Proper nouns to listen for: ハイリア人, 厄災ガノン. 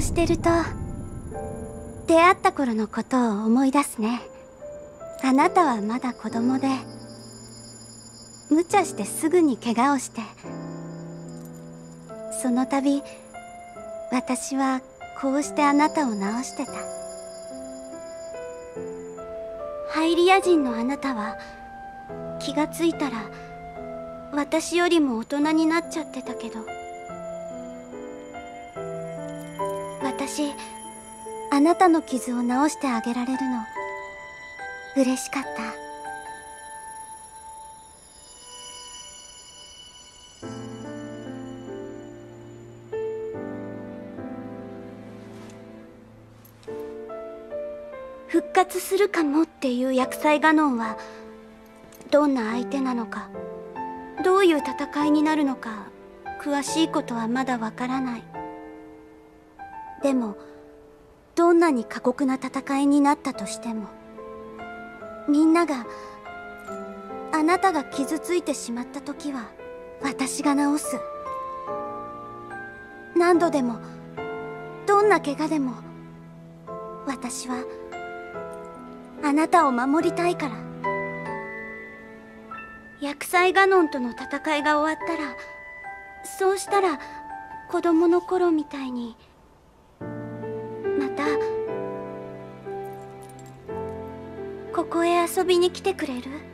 うしてると出会った頃のことを思い出すね。あなたはまだ子供で無茶してすぐに怪我をして、その度私はこうしてあなたを治してた。ハイリア人のあなたは気がついたら私よりも大人になっちゃってたけど、私あなたの傷を治してあげられるの嬉しかった。復活するかもっていう厄災ガノンはどんな相手なのか、どういう戦いになるのか詳しいことはまだわからない。でもどんなに過酷な戦いになったとしても、みんながあなたが傷ついてしまった時は私が治す。何度でもどんな怪我でも私はあなたを守りたいから。厄災ガノンとの戦いが終わったら、そうしたら子供の頃みたいにまたここへ遊びに来てくれる？